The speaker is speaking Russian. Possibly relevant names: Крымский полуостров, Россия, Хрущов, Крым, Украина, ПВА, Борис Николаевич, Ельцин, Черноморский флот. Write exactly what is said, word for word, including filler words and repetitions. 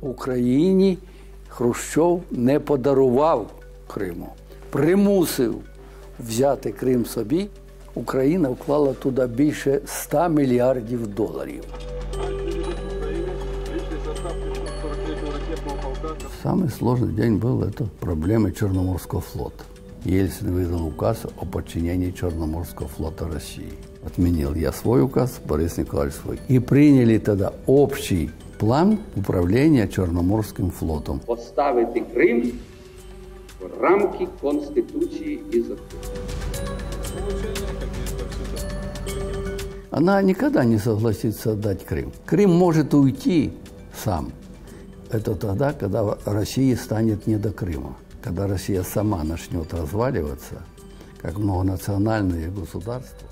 Україні Хрущов не подарував Криму, примусив взяти Крим собі. Україна вклала туди більше ста мільярдів доларів. Самый сложный день был – это проблема Черноморского флота. Ельцин выдал указ о подчинении Черноморского флота России. Отменил я свой указ, Борис Николаевич свой. И приняли тогда общий план управления Черноморским флотом. Поставить Крым в рамки Конституции и закона. Она никогда не согласится отдать Крым. Крым может уйти сам. Это тогда, когда России станет не до Крыма, когда Россия сама начнет разваливаться, как многонациональное государство.